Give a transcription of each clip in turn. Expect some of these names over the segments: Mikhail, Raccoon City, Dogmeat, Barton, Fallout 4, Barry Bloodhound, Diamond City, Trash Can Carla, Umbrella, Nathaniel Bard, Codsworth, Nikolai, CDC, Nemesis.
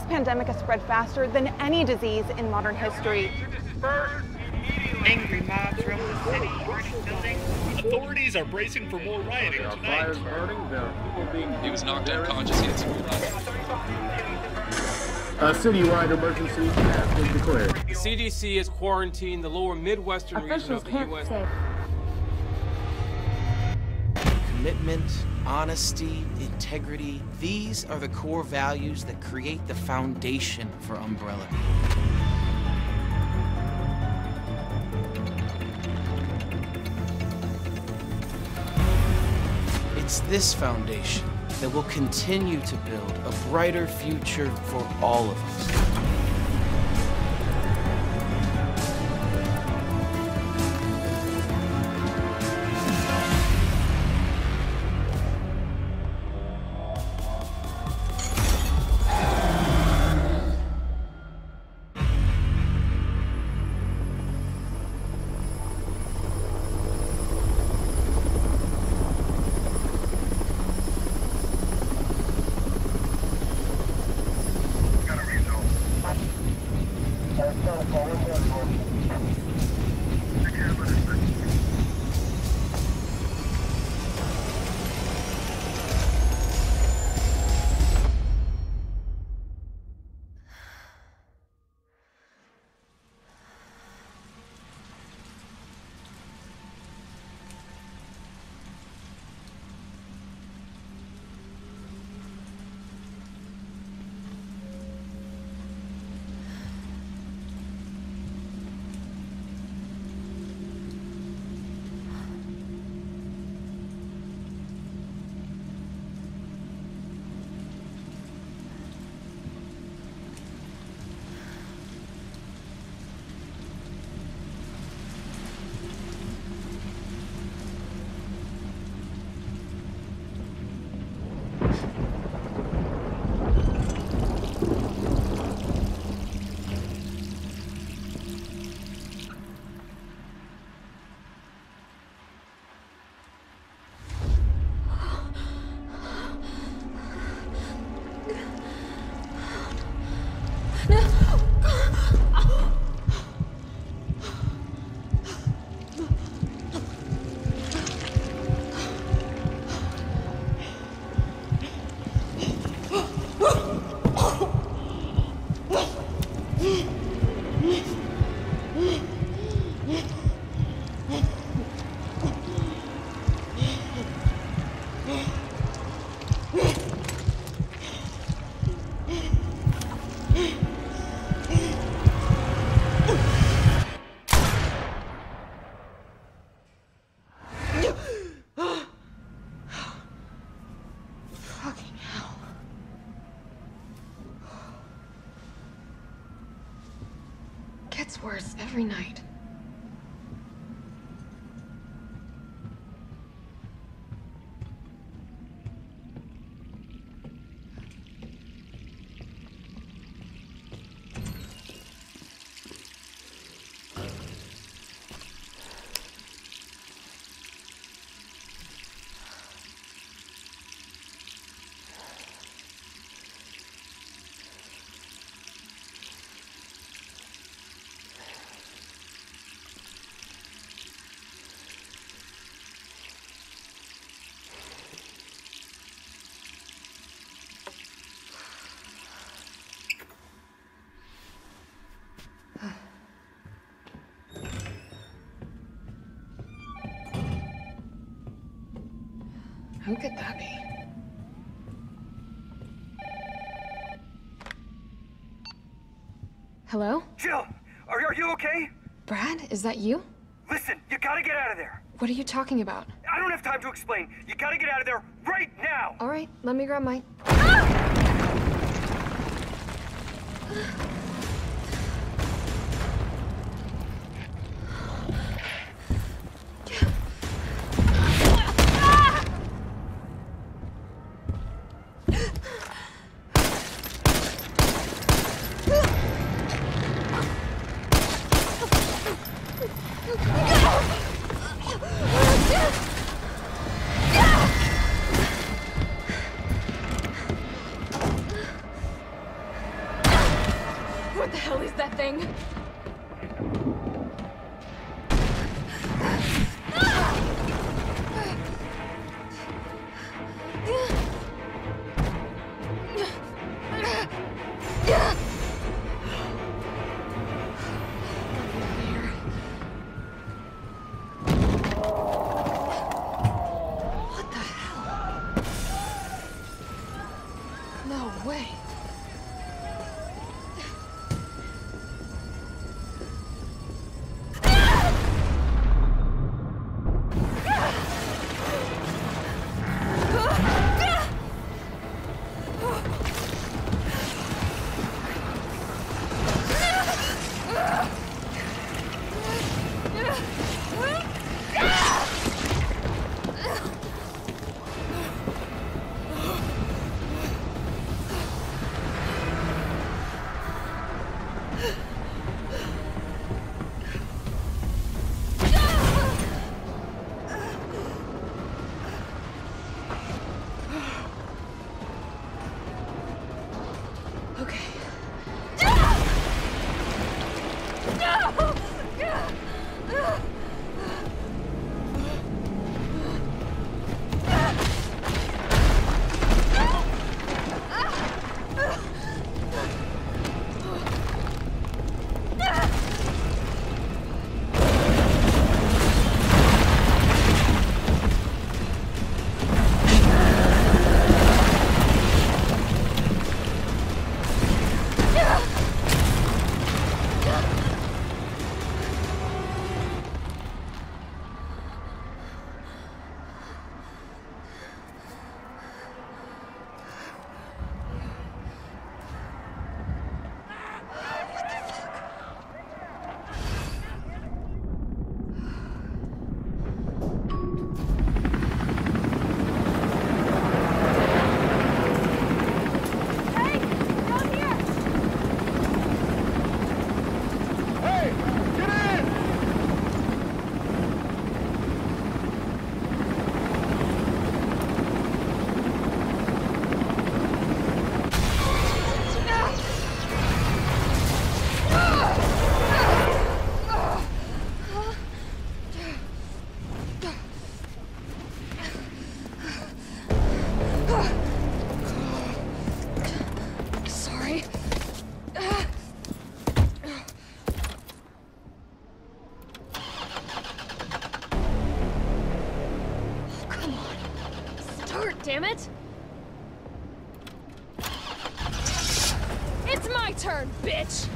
this pandemic has spread faster than any disease in modern history. Angry mobs roam the city, burning buildings. Authorities are bracing for more rioting tonight. He was knocked unconscious yet. A citywide emergency has been declared. The CDC has quarantined the lower Midwestern region of the U.S. Commitment, honesty, integrity, these are the core values that create the foundation for Umbrella. It's this foundation that will continue to build a brighter future for all of us. It's worse every night. Who could that be? Hello? Jill! Are you okay? Brad, is that you? Listen, you gotta get out of there! What are you talking about? I don't have time to explain! You gotta get out of there right now! Alright, let me grab my... Ah! on. Damn it! It's my turn, bitch!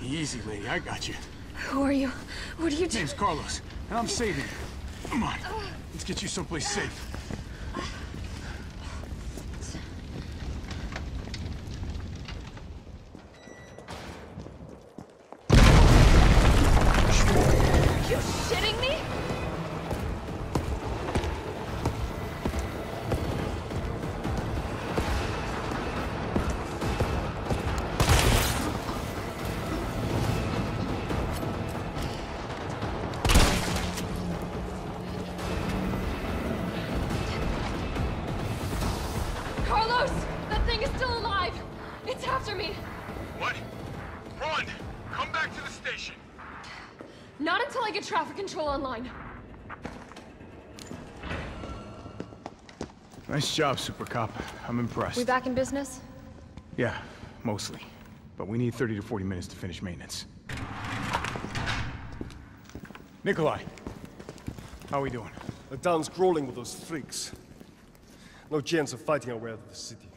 Easy, lady. I got you. Who are you? What are you doing? My name's Carlos, and I'm saving you. Come on. Let's get you someplace safe. That thing is still alive! It's after me! What? Run! Come back! station. Not until I get traffic control online. Nice job, Super Cop. I'm impressed. We back in business? Yeah, mostly. But we need 30 to 40 minutes to finish maintenance. Nikolai, how are we doing? The town's crawling with those freaks. No chance of fighting our way out of the city.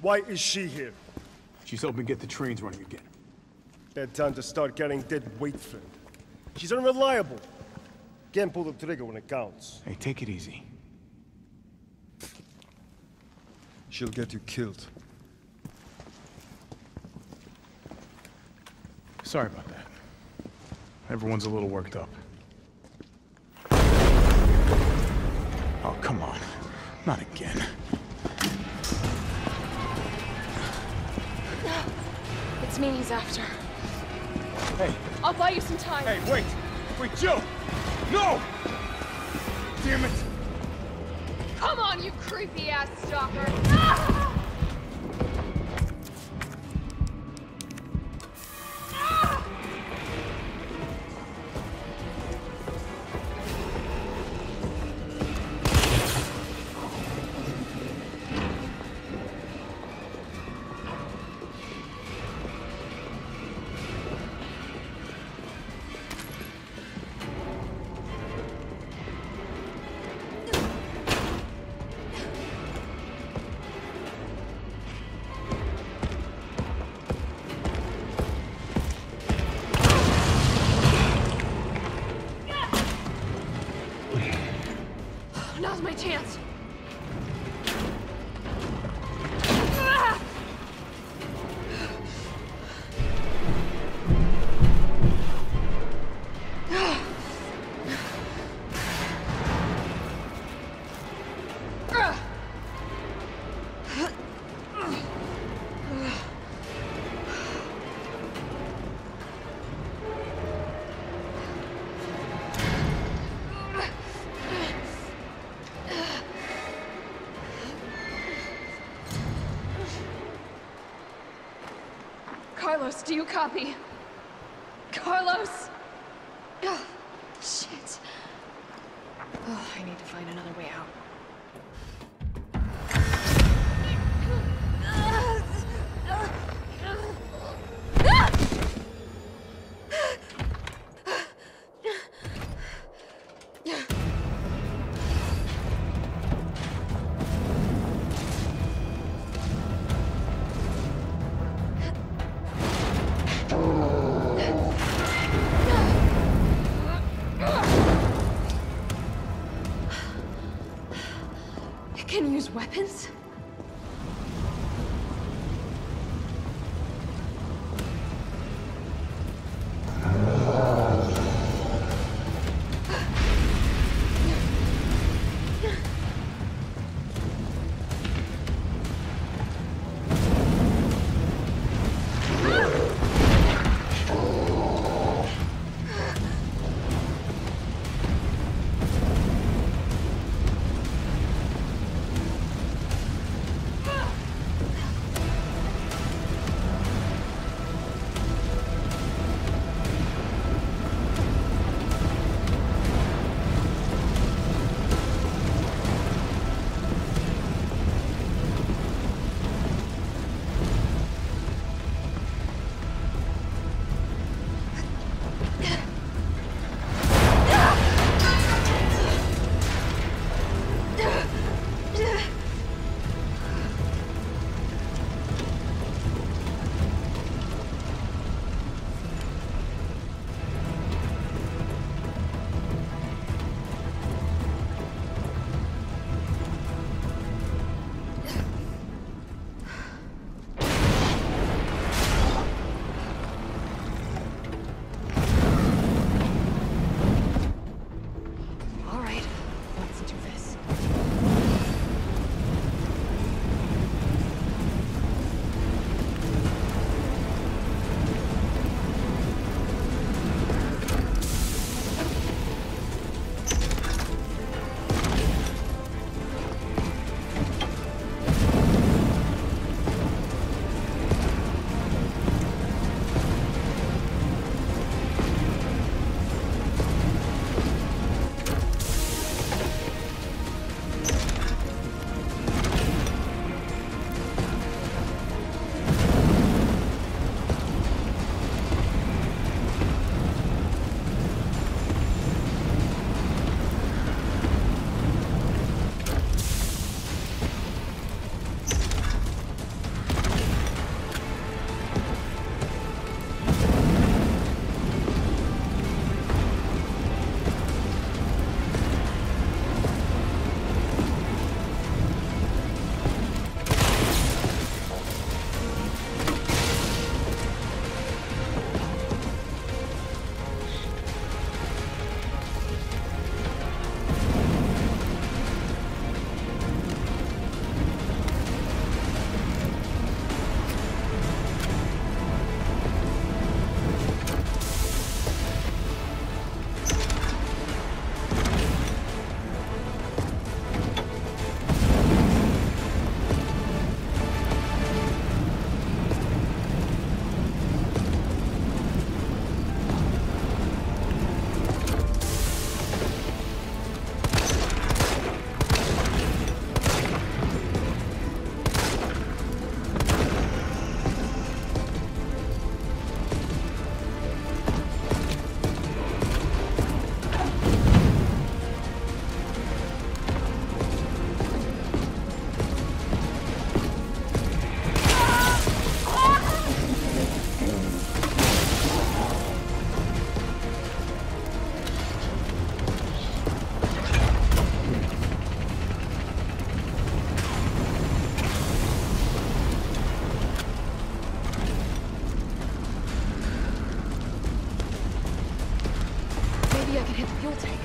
Why is she here? She's hoping to get the trains running again. Bad time to start carrying dead weight, friend. She's unreliable. Can't pull the trigger when it counts. Hey, take it easy. She'll get you killed. Sorry about that. Everyone's a little worked up. Oh, come on. Not again. It's me he's after. Hey. I'll buy you some time. Hey, wait! Wait, Jill! No! Damn it! Come on, you creepy-ass stalker! Ah! Ah! Carlos, do you copy? Carlos! Oh, shit. Oh, I need to find another way out. Weapons? I can hit the fuel tank.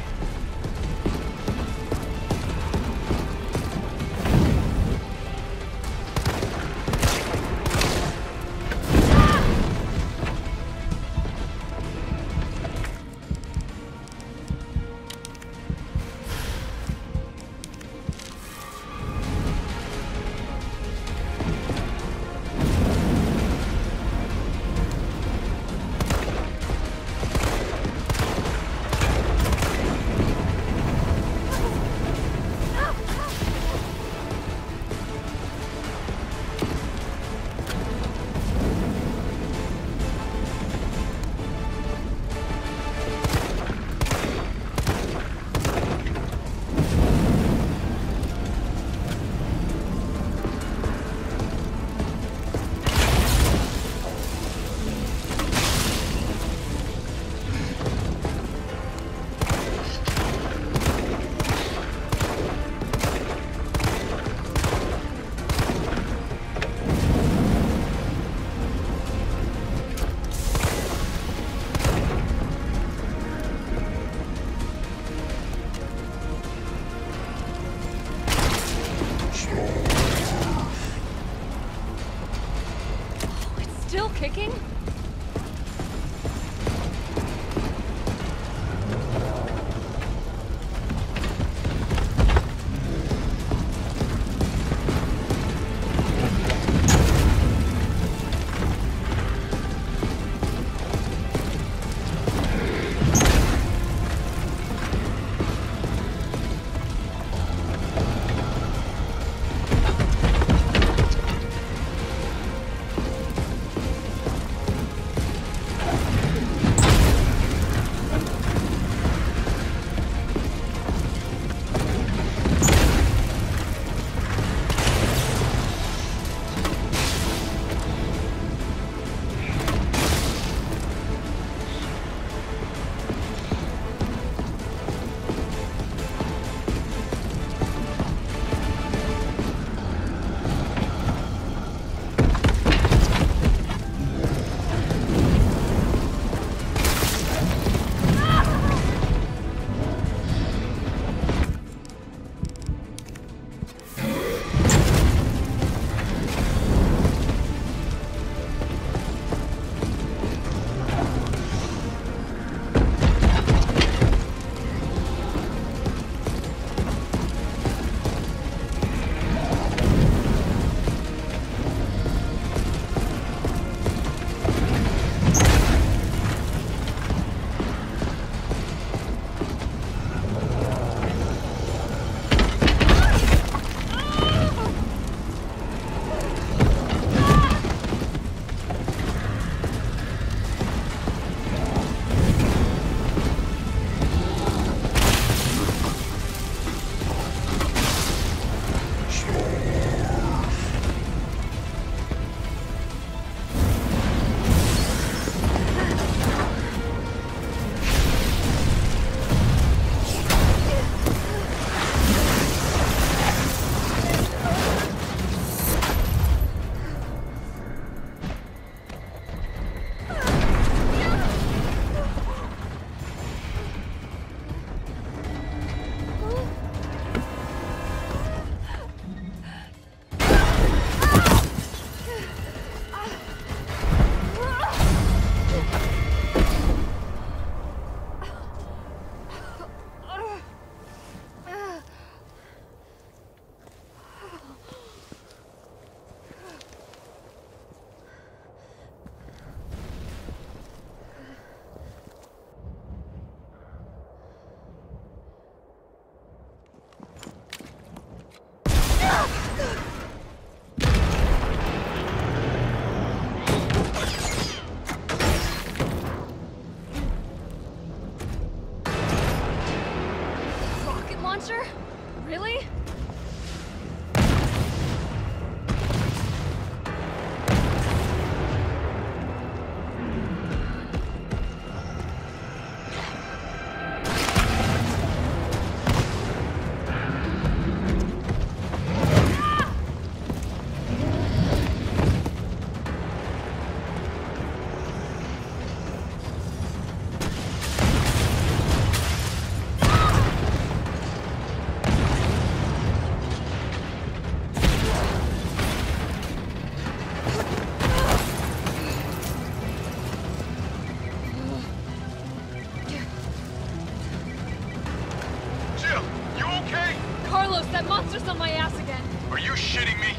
Carlos, that monster's on my ass again. Are you shitting me?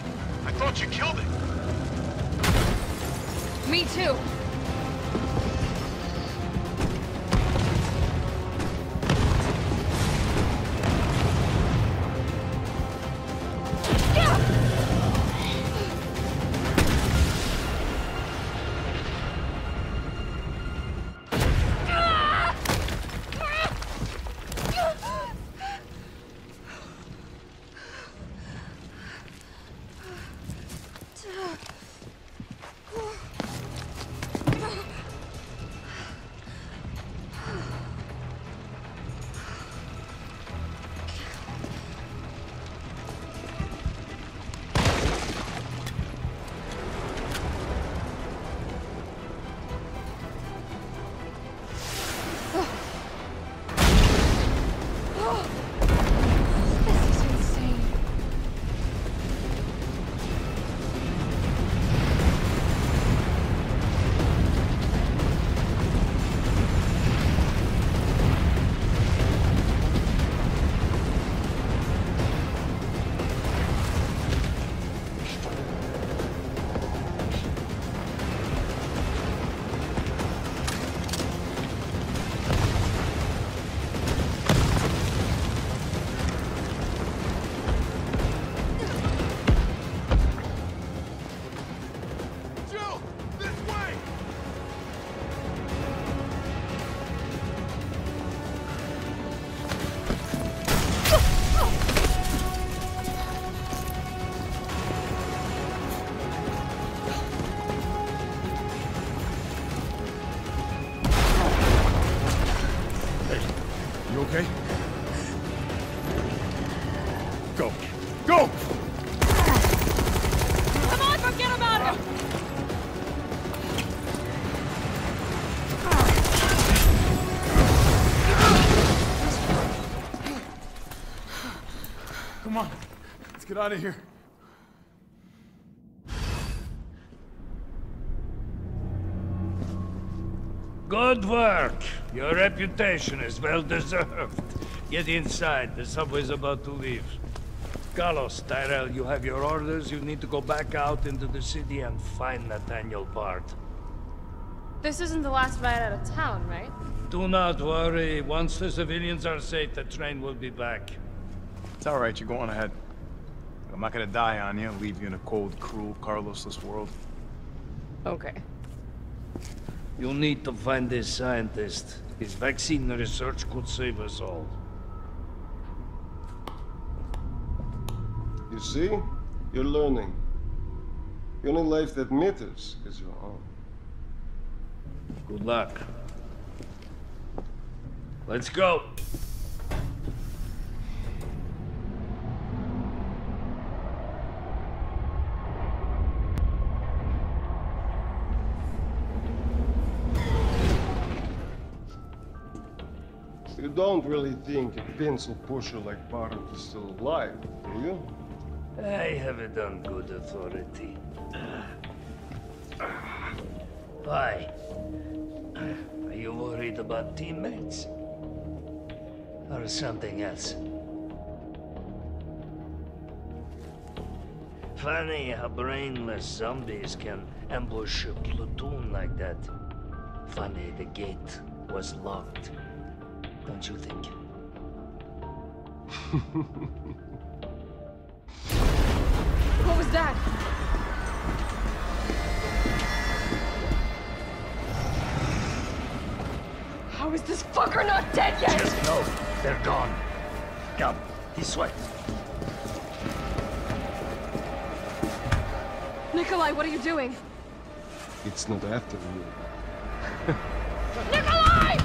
I thought you killed it. Me too. Get out of here. Good work. Your reputation is well deserved. Get inside. The subway's about to leave. Carlos, Tyrell, you have your orders. You need to go back out into the city and find Nathaniel Bard. This isn't the last ride out of town, right? Do not worry. Once the civilians are safe, the train will be back. It's all right. You're going ahead. I'm not gonna die on you and leave you in a cold, cruel, Carlosless world. Okay. You'll need to find this scientist. His vaccine research could save us all. You see? You're learning. The only life that matters is your own. Good luck. Let's go! You don't really think a pencil pusher like Barton is still alive, do you? I have it on good authority. Why? Are you worried about teammates? Or something else? Funny how brainless zombies can ambush a platoon like that. Funny the gate was locked. Don't you think? What was that? How is this fucker not dead yet? Just know they're gone. Come, this way. Nikolai, what are you doing? It's not after you. Nikolai!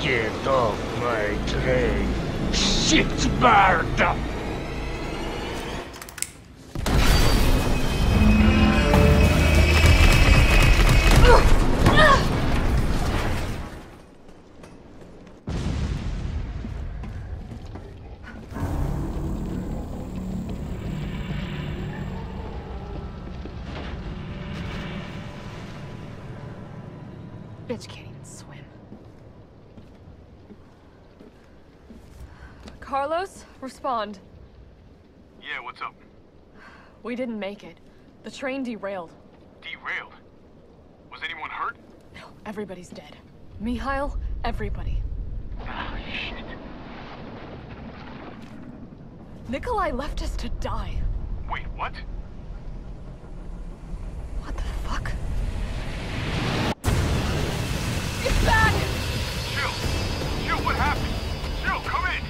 Get off my train, shit bird! bitch can't even swim. Carlos, respond. Yeah, what's up? We didn't make it. The train derailed. Derailed? Was anyone hurt? No, everybody's dead. Mikhail, everybody. Oh, shit. Nikolai left us to die. Wait, what? What the fuck? It's back! Jill! Jill, what happened? Jill, come in!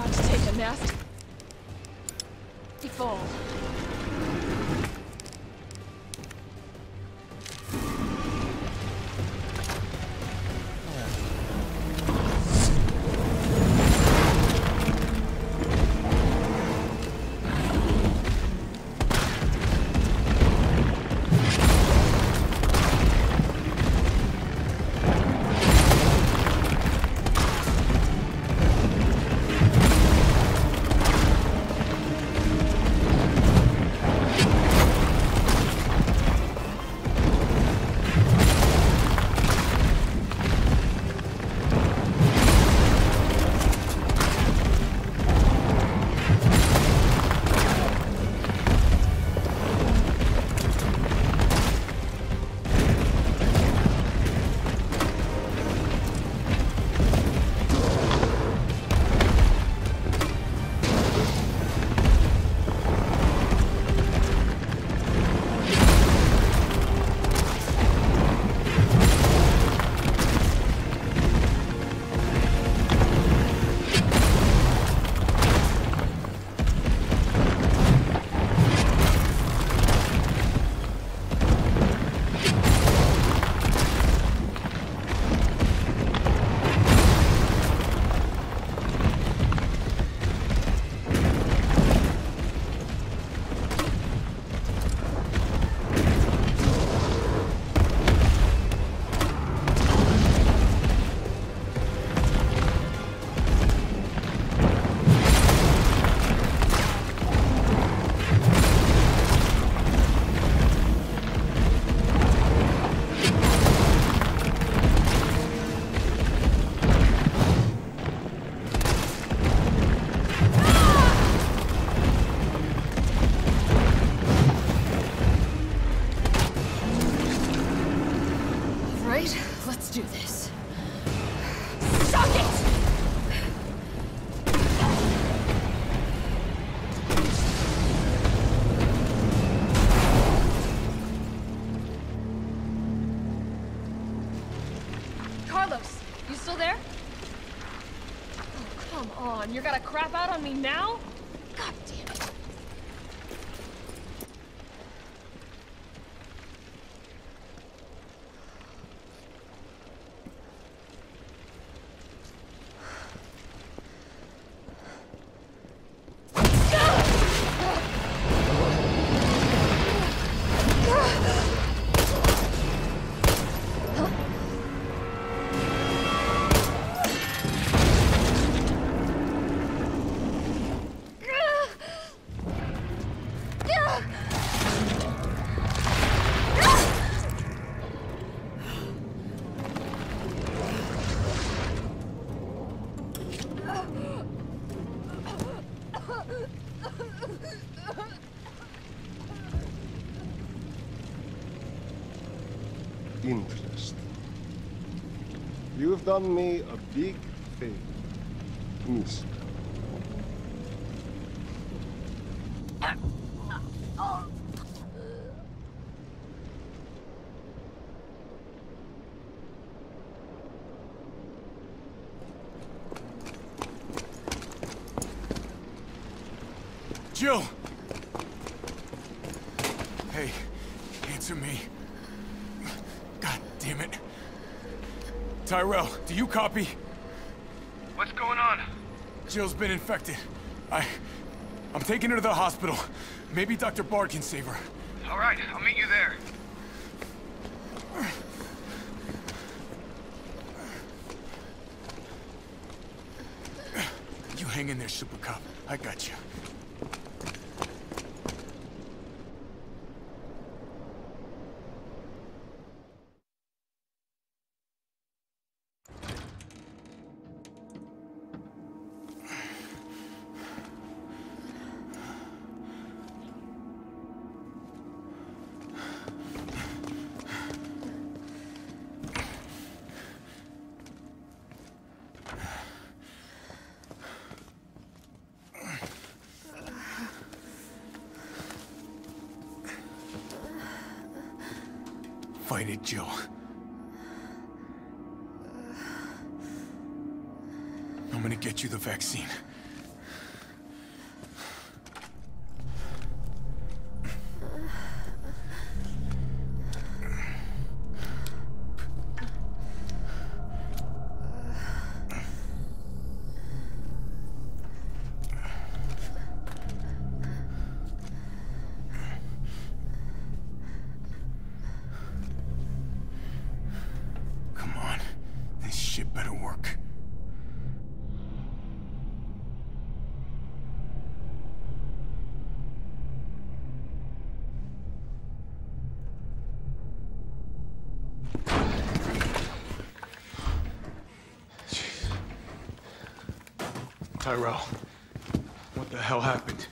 about to take a nasty fall. You're gonna crap out on me now? God damn it. You've done me a big favor, miss. Jill! Hey, answer me. God damn it. Tyrell, do you copy? What's going on? Jill's been infected. I'm taking her to the hospital. Maybe Dr. Bard can save her. All right, I'll meet you there. You hang in there, Super Cop. I got you. Fight it, Jill. I'm gonna get you the vaccine. Tyrell, what the hell happened?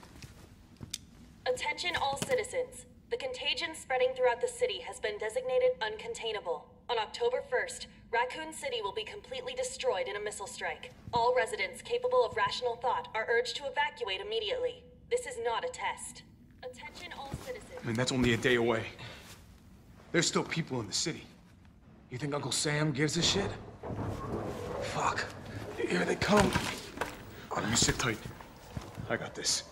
Attention all citizens. The contagion spreading throughout the city has been designated uncontainable. On October 1st, Raccoon City will be completely destroyed in a missile strike. All residents capable of rational thought are urged to evacuate immediately. This is not a test. Attention all citizens. I mean, that's only a day away. There's still people in the city. You think Uncle Sam gives a shit? Fuck. Here they come. Oh, you sit tight. I got this.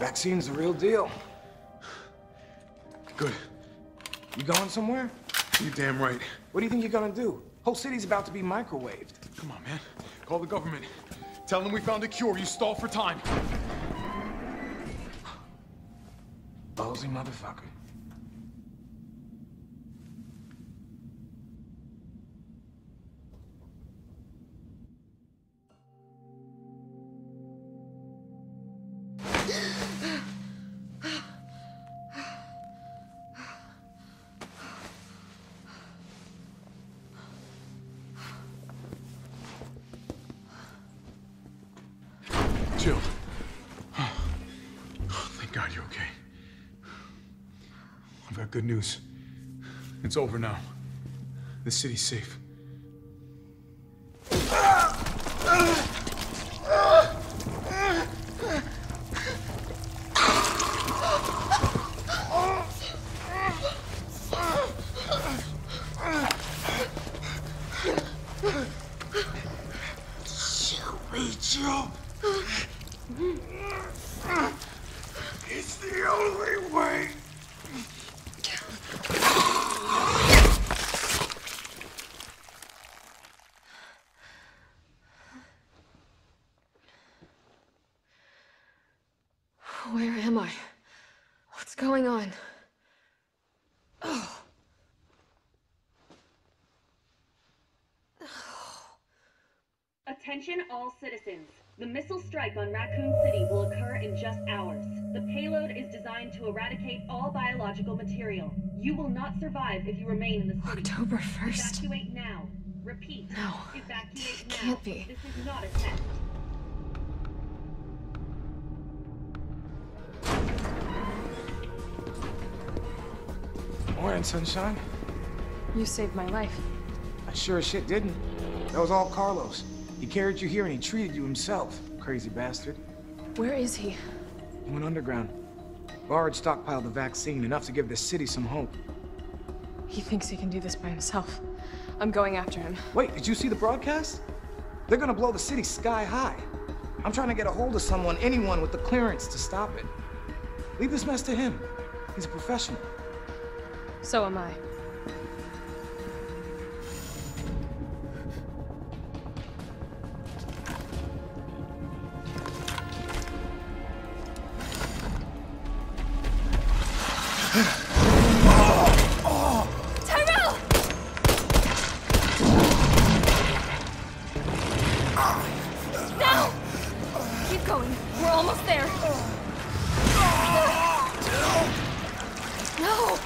Vaccine's the real deal. Good. You going somewhere? You're damn right. What do you think you're gonna do? Whole city's about to be microwaved. Come on, man. Call the government. Tell them we found a cure. You stall for time. Ballsy motherfucker. Good news. It's over now. The city's safe. It's the only way. Where am I? What's going on? Oh. Oh. Attention all citizens. The missile strike on Raccoon City will occur in just hours. The payload is designed to eradicate all biological material. You will not survive if you remain in the city. October 1st. Evacuate now. Repeat. No. Evacuate now. Can't be. This is not a test. Morning, sunshine. You saved my life. I sure as shit didn't. That was all Carlos. He carried you here and he treated you himself. Crazy bastard. Where is he? He went underground. Bard stockpiled the vaccine, enough to give this city some hope. He thinks he can do this by himself. I'm going after him. Wait, did you see the broadcast? They're gonna blow the city sky high. I'm trying to get a hold of someone, anyone with the clearance to stop it. Leave this mess to him. He's a professional. So am I. No!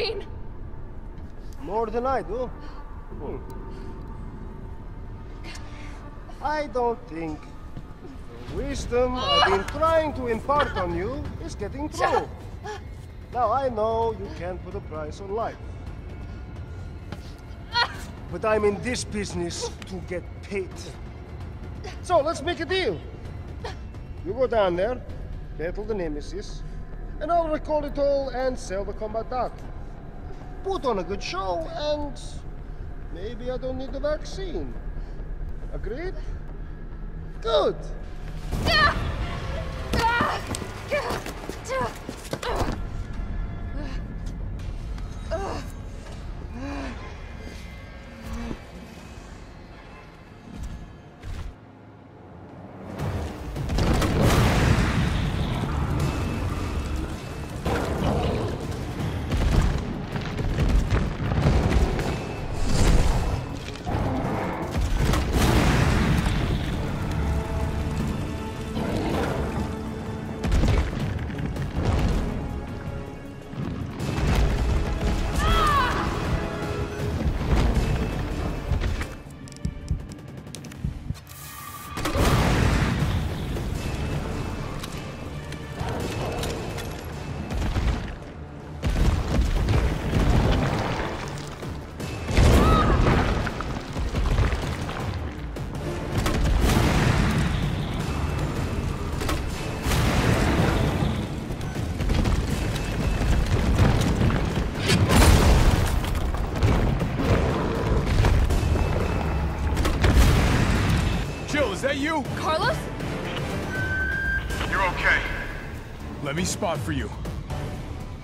seen? More than I do. I don't think the wisdom I've been trying to impart on you is getting through. Now I know you can't put a price on life. But I'm in this business to get paid. So let's make a deal. You go down there, battle the Nemesis, and I'll record it all and sell the combat art. Put on a good show, and maybe I don't need the vaccine. Agreed? Good! Is that you? Carlos? You're okay. Let me spot for you.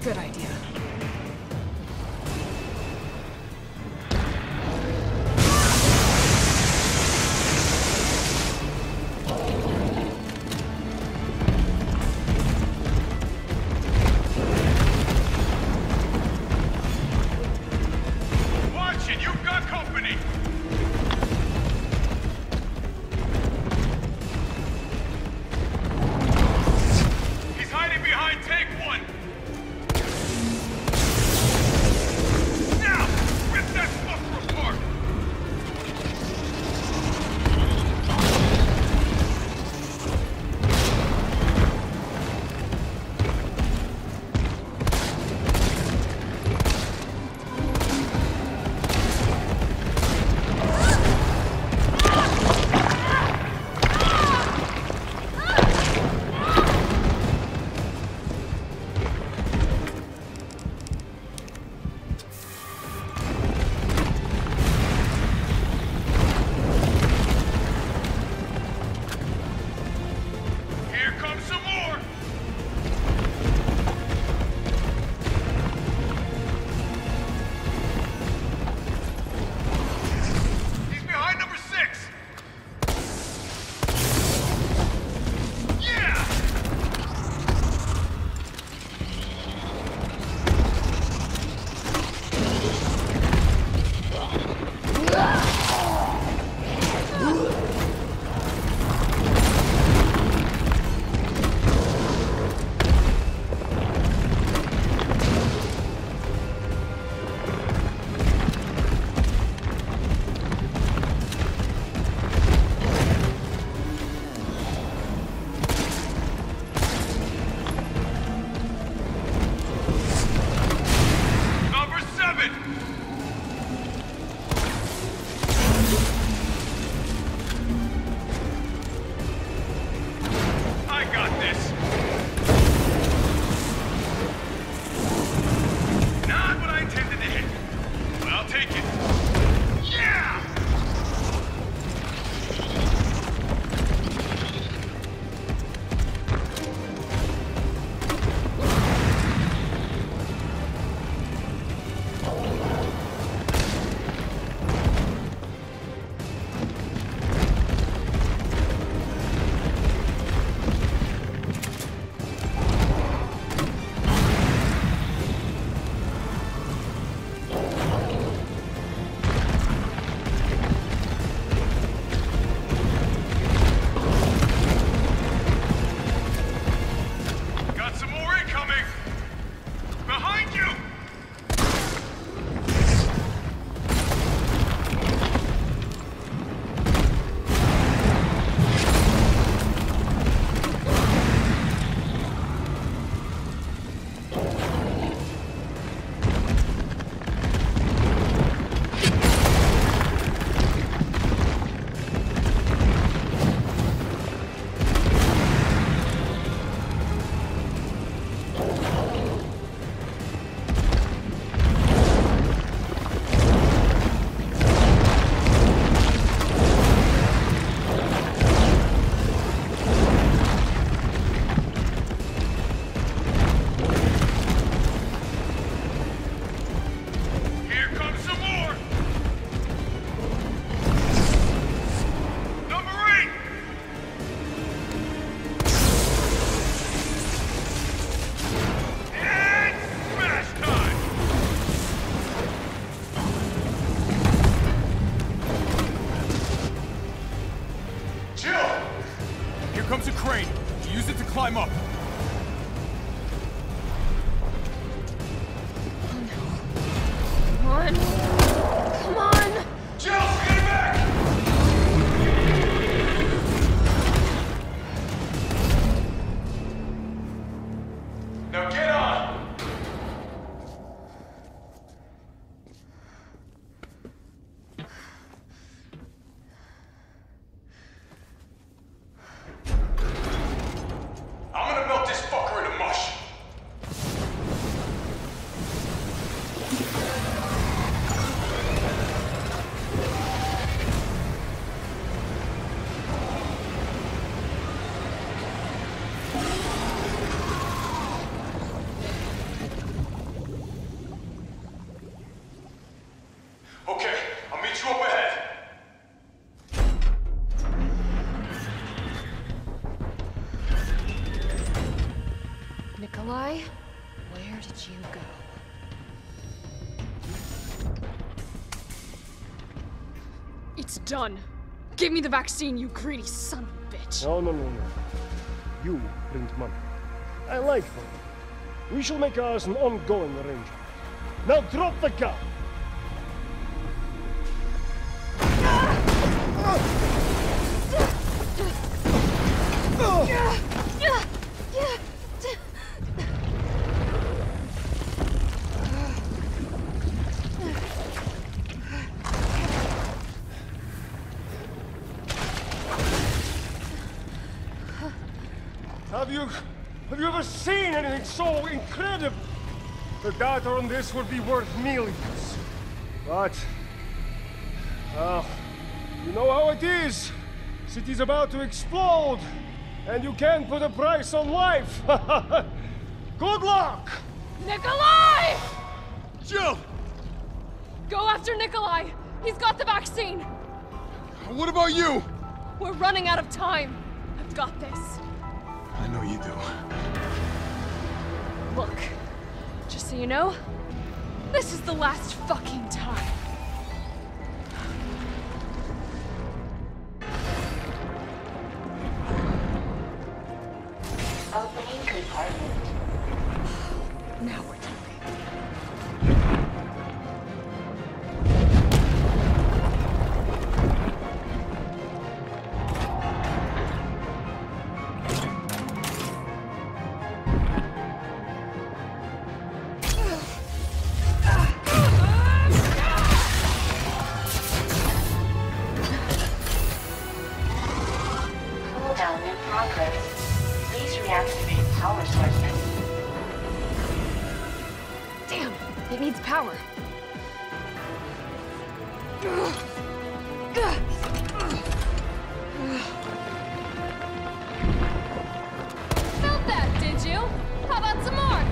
Good idea. climb up. Oh, no. Come on. Come on. Jill, get back! Now get on. I'm gonna melt this fucker into mush. Nikolai, where did you go? It's done. Give me the vaccine, you greedy son of a bitch. No. You bring money. I like money. We shall make ours an ongoing arrangement. Now drop the gun. Have you ever seen anything so incredible? The data on this would be worth millions. But, well, you know how it is. City's about to explode, and you can't put a price on life. Good luck! Nikolai! Jill! Go after Nikolai. He's got the vaccine. What about you? We're running out of time. I've got this. I know you do. Look, just so you know, this is the last fucking time. Opening compartment. Now we're done. Please reactivate power sources. Damn, it needs power. Felt that, did you? How about some more?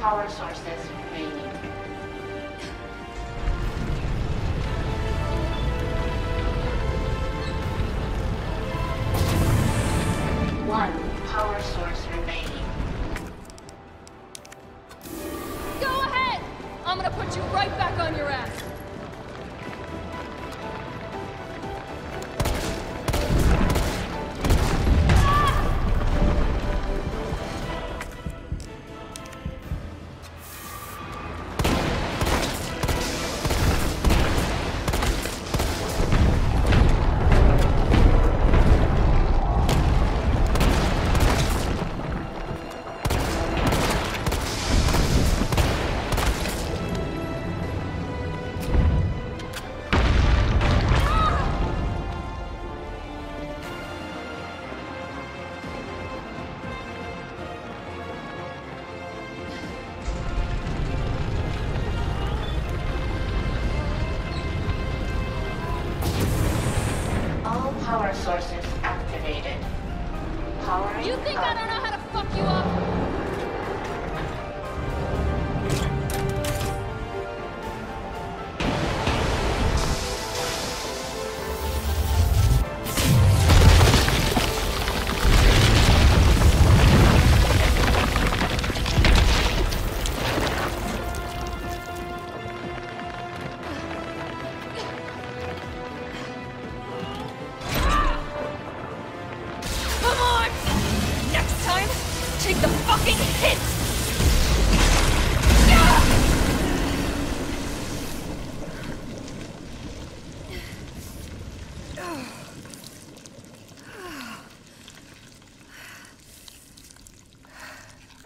Power sources remaining. One power source remaining. Go ahead! I'm gonna put you right back on your ass. Sources. activated. Powering you think up. I don't know how to fuck you up?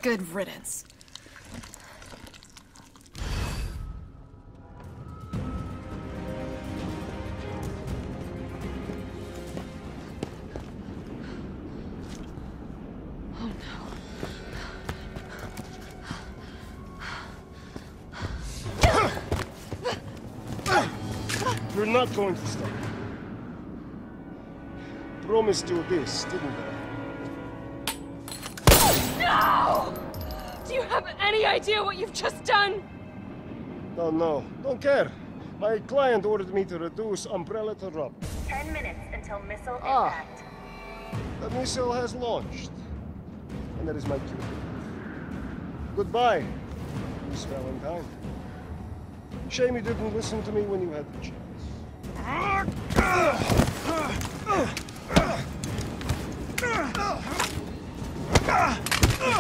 Good riddance. Oh no. You're not going to stop. Promised you this, didn't I? Any idea what you've just done? No. Don't care. My client ordered me to reduce Umbrella to rubble. 10 minutes until missile impact. The missile has launched. And that is my cue. Goodbye, Miss Valentine. Shame you didn't listen to me when you had the chance.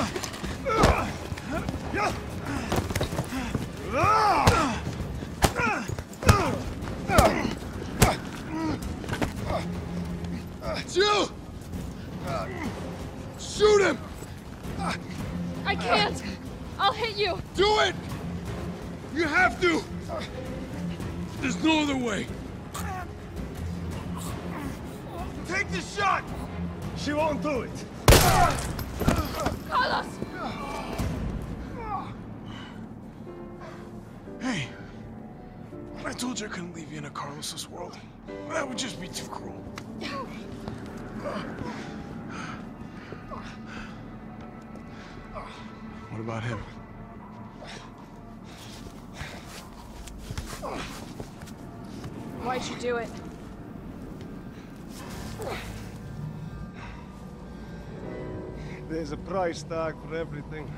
It's you! Shoot him! I can't! I'll hit you! Do it! You have to! There's no other way. Take the shot! She won't do it. Carlos! Hey, I told you I couldn't leave you in a Carlos's world. That would just be too cruel. What about him? Why'd you do it? There's a price tag for everything.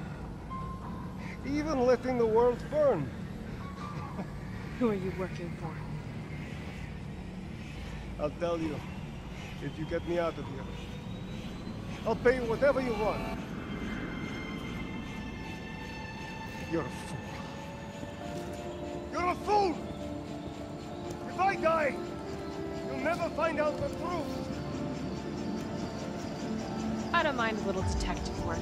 Even letting the world burn. Who are you working for? I'll tell you, if you get me out of here. I'll pay you whatever you want. You're a fool. You're a fool! If I die, you'll never find out the truth. I don't mind a little detective work.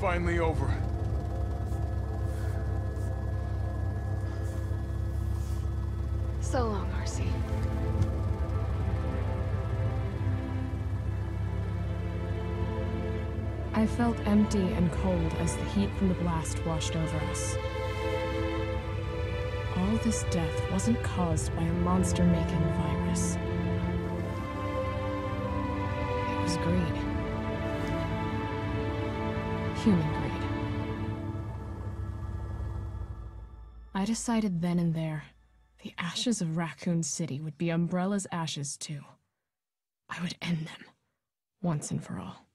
Finally over. So long, RC. I felt empty and cold as the heat from the blast washed over us. All this death wasn't caused by a monster-making virus. is greed. Human greed. I decided then and there, the ashes of Raccoon City would be Umbrella's ashes too. I would end them, once and for all.